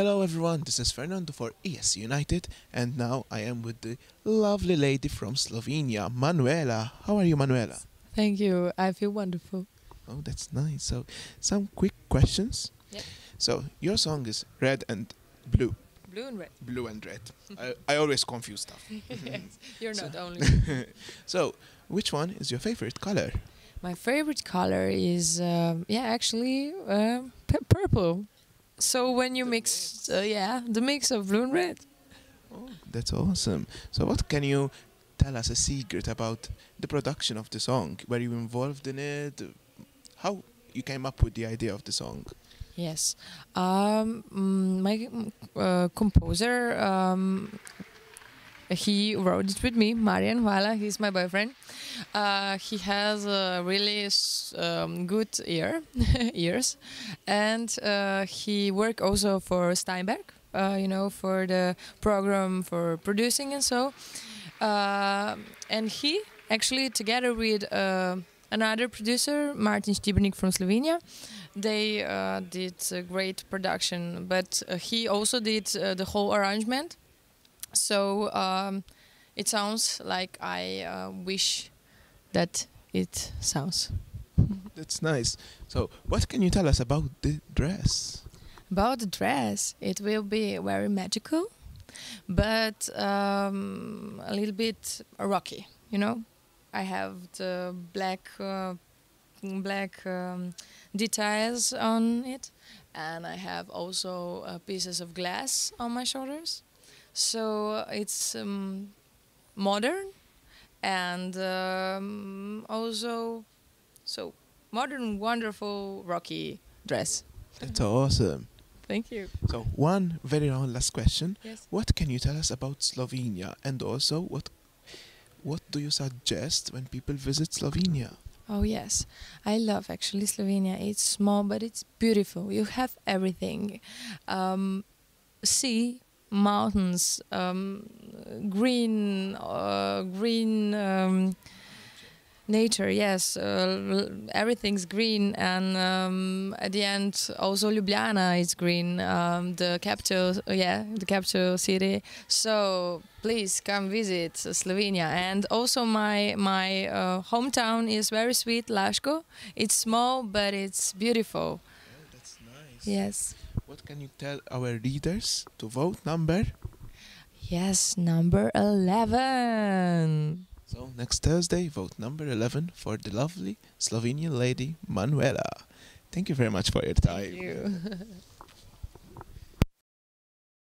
Hello everyone, this is Fernando for ESCunited, and now I am with the lovely lady from Slovenia, Manuela. How are you, Manuela? Thank you, I feel wonderful. Oh, that's nice. So, some quick questions. Yep. So, your song is Red and Blue. Blue and Red. Blue and Red. I always confuse stuff. Yes, you're not only. So, which one is your favorite color? My favorite color is, purple. So when you mix, the mix of blue and red. Oh, that's awesome. So what can you tell us a secret about the production of the song? Were you involved in it? How you came up with the idea of the song? Yes, my composer, he wrote it with me, Marjan Vala, he's my boyfriend. He has a really good ears, and he worked also for Steinberg, for the program for producing and so. And he actually, together with another producer, Martin Stibnik from Slovenia, they did a great production, but he also did the whole arrangement. So it sounds like I wish that it sounds. That's nice. So what can you tell us about the dress? About the dress, it will be very magical, but a little bit rocky, you know. I have the black details on it, and I have also pieces of glass on my shoulders. So it's modern, and also so modern, wonderful, rocky dress. That's awesome. Thank you. So one very last question. Yes. What can you tell us about Slovenia, and also what do you suggest when people visit Slovenia? Oh yes, I love actually Slovenia. It's small, but it's beautiful. You have everything. Sea. Mountains, green nature. Yes, everything's green, and at the end also Ljubljana is green, the capital. The capital city. So please come visit Slovenia, and also my hometown is very sweet, Laško. It's small, but it's beautiful. Oh, that's nice. Yes. What can you tell our readers to vote number? Yes, number 11. So next Thursday, vote number 11 for the lovely Slovenian lady Manuela. Thank you very much for your time. Thank you.